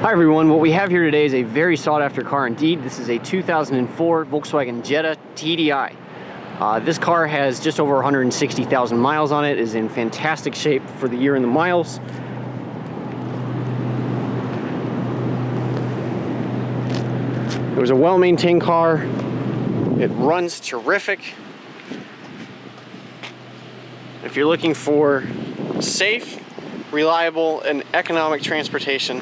Hi everyone, what we have here today is a very sought after car indeed. This is a 2004 Volkswagen Jetta TDI. This car has just over 160,000 miles on it, is in fantastic shape for the year and the miles. It was a well maintained car, it runs terrific. If you're looking for safe, reliable, and economic transportation,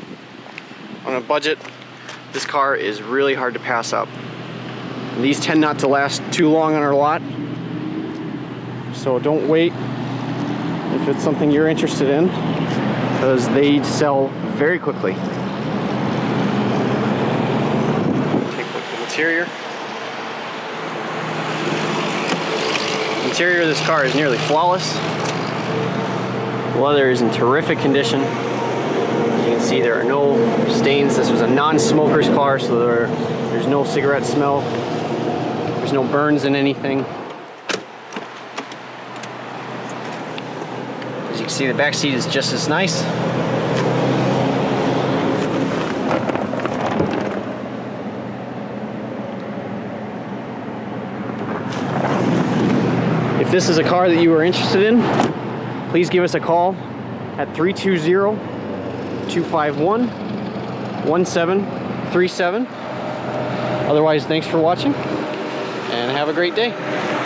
on a budget, this car is really hard to pass up. These tend not to last too long on our lot, so don't wait if it's something you're interested in, because they sell very quickly. Take a look at the interior. The interior of this car is nearly flawless. The leather is in terrific condition. You can see there are no stains. This was a non-smoker's car, so there's no cigarette smell. There's no burns in anything. As you can see, the back seat is just as nice. If this is a car that you are interested in, please give us a call at 320-251-1737. Otherwise, thanks for watching and have a great day.